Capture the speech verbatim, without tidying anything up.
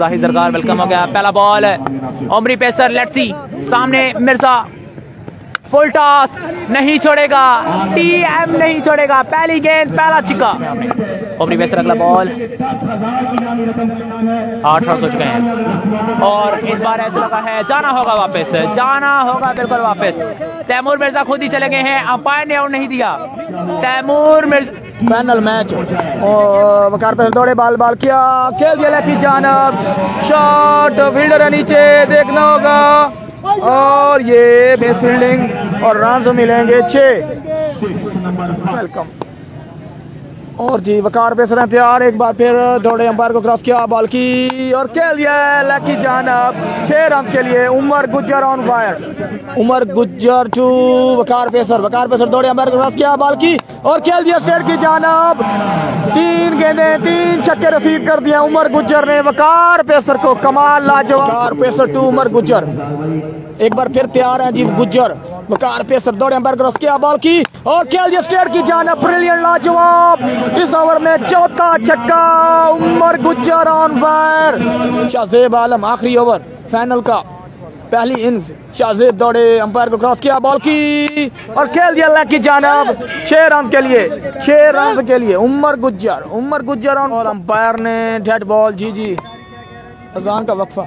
जाहिर सरकार वेलकम हो गया। पहला ball Umar pacer, let's see, सामने मिर्जा, फुल टॉस, नहीं छोड़ेगा, टीएम नहीं छोड़ेगा, पहली गेंद पहला छक्का उमर पेसर। अगला बॉल, आठ रन हो चुके हैं और इस बार ऐसा लगा है जाना होगा वापस, जाना होगा बिल्कुल वापस। तैमूर मिर्जा खुद ही चले गए हैं, अंपायर ने आउट नहीं दिया। तैमूर मिर्जा फाइनल मैच और वकार पेसर दौड़े, बाल बाल किया, खेल दिया लेकिन जानब, शॉट, फील्डर है नीचे, देखना होगा और ये बेस फील्डिंग और रन मिलेंगे छः। वेलकम और जी वकार पेसर हैं तैयार, एक बार फिर दौड़े, अंपायर को क्रॉस किया, बॉल की और खेल दिया लेकिन जानब, छः रन के लिए। Umar Gujjar on fire, Umar Gujjar to Waqar pacer, Waqar pacer दौड़े, अंपायर को क्रॉस किया, बॉल की और खेल दिया स्टेट की जानब। तीन गेंदे तीन छक्के रसीद कर दिया उमर गुज्जर ने वकार पेसर को, कमाल लाजवाब। वकार पेसर टू उमर गुज्जर, एक बार फिर तैयार हैं जी गुज्जर, वकार पेसर दौड़े, अंपायर क्रॉस किया, बॉल की और खेल दिया स्टेट की जानब, ब्रिलियंट लाजवाब। इस ओवर में चौथा छक्का, उमर गुज्जर ऑन फायर। शाहजेब आलम, आखिरी ओवर फाइनल का पहली इनिंग्स, शाहजेब दौड़े, अंपायर को क्रॉस किया, बॉल की और खेल दिया लैग की जानब, छह रन के लिए, छह रन के लिए उमर गुज्जर, उमर गुज्जर ऑन। और अंपायर ने डेड बॉल, जी जी अजान का वक्फा।